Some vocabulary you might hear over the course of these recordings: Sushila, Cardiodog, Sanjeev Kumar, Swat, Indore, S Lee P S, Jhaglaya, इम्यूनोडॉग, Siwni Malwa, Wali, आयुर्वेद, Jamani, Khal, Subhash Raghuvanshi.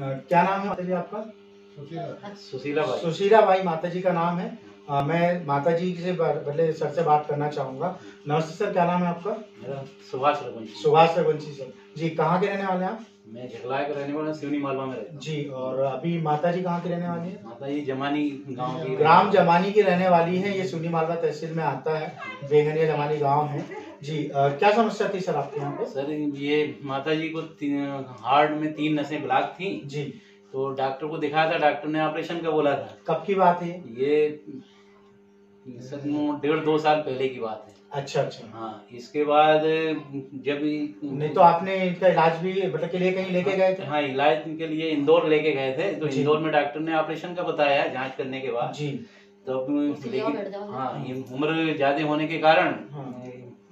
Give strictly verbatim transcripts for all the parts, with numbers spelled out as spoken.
क्या नाम है माता जी आपका? सुशीला। सुशीला भाई। सुशीला भाई माता जी का नाम है। आ, मैं माता जी से पहले सर से बात करना चाहूँगा। नमस्ते सर, क्या नाम है आपका? मेरा सुभाष रघुवंशी। सुभाष रघुवंशी सर जी, कहाँ के रहने वाले हैं आप? मैं झगलाया के रहने वाला हूँ, सिवनी मालवा में रहता हूँ जी। और अभी माता जी कहाँ के रहने वाली है? माता जी जमानी गाँव की, ग्राम जमानी की रहने वाली है। ये सिवनी मालवा तहसील में आता है, बेंगनिया जमानी गाँव है जी। आ, क्या समस्या थी सर आपके यहाँ पे? सर ये माता जी को हार्ट में तीन नसें ब्लॉक थी जी, तो डॉक्टर को दिखाया था, डॉक्टर ने ऑपरेशन का बोला था। कब की बात है ये? सर डेढ़ दो साल पहले की बात है। अच्छा अच्छा। हाँ, इसके बाद जब नहीं तो आपने इनका इलाज भी मतलब के लिए कहीं लेके गए थे? हाँ, इलाज के लिए इंदौर लेके गए थे, तो इंदौर में डॉक्टर ने ऑपरेशन का बताया जांच करने के बाद जी। तब लेकिन हाँ ये उम्र ज्यादा होने के कारण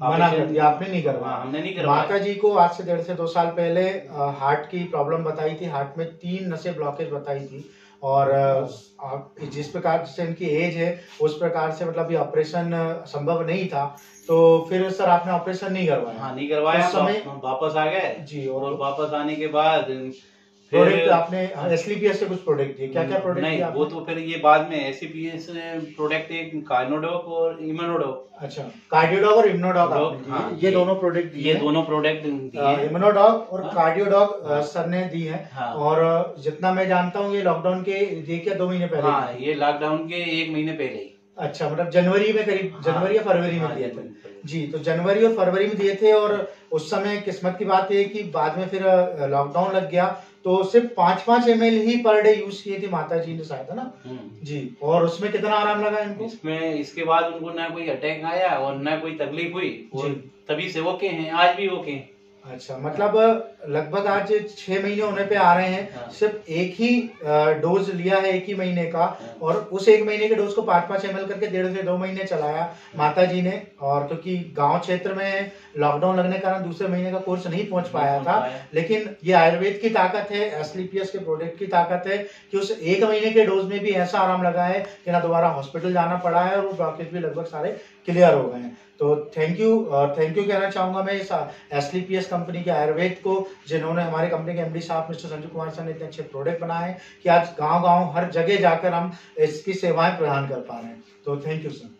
मना कर दिया, आपने नहीं करवाया। हमने नहीं करवाया। माता जी को आज से डेढ़ से दो साल पहले हार्ट की प्रॉब्लम बताई थी, हार्ट में तीन नसें ब्लॉकेज बताई थी, और जिस प्रकार से इनकी एज है उस प्रकार से मतलब ये ऑपरेशन संभव नहीं था। तो फिर सर आपने ऑपरेशन नहीं करवाया? हाँ नहीं करवाया, उस समय वापस आ गए जी। और वापस आने के बाद प्रोडक्ट आपने एस ली पी एस के कुछ प्रोडक्ट दिए? क्या क्या प्रोडक्ट? नहीं वो तो फिर ये बाद में S L P S product, एक कार्डियोडॉग और इम्यूनोडॉग। अच्छा, कार्डियोडॉग और इम्यूनोडॉग ये, ये दोनों प्रोडक्ट ये दोनों प्रोडक्ट इम्यूनोडॉग और कार्डियोडॉग सर ने दी है। और जितना मैं जानता हूँ ये लॉकडाउन के देखिए दो महीने पहले, ये लॉकडाउन के एक महीने पहले। अच्छा, मतलब जनवरी में करीब, जनवरी या फरवरी में दिए थे जी। तो जनवरी और फरवरी में दिए थे, और उस समय किस्मत की बात है कि बाद में फिर लॉकडाउन लग गया, तो सिर्फ पाँच पाँच एम एल ही पर डे यूज किए थे माता जी ने शायद, है ना जी। और उसमें कितना आराम लगा इनको? इसमें इसके बाद उनको ना कोई अटैक आया और ना कोई तकलीफ हुई, और तभी से ओके हैं, आज भी ओके हैं। अच्छा, मतलब लगभग आज छह महीने होने पे आ रहे हैं, सिर्फ एक ही डोज लिया है एक ही महीने का, और उस एक महीने के डोज को पाँच पाँच एम एल करके डेढ़ से दो महीने चलाया माता जी ने। और क्योंकि गांव क्षेत्र में लॉकडाउन लगने के कारण दूसरे महीने का कोर्स नहीं पहुंच पाया था, लेकिन ये आयुर्वेद की ताकत है, एस ली पी एस के प्रोडक्ट की ताकत है कि उस एक महीने के डोज में भी ऐसा आराम लगा है कि ना दोबारा हॉस्पिटल जाना पड़ा है, और वो ब्लॉकेज भी लगभग सारे क्लियर हो गए हैं। तो थैंक यू थैंक यू कहना चाहूँगा मैं S L P S company के आयुर्वेद को, जिन्होंने हमारे कंपनी के एमडी साहब मिस्टर संजीव कुमार साहब ने इतने अच्छे प्रोडक्ट बनाए कि आज गांव-गांव हर जगह जाकर हम इसकी सेवाएं प्रदान कर पा रहे हैं। तो थैंक यू सर।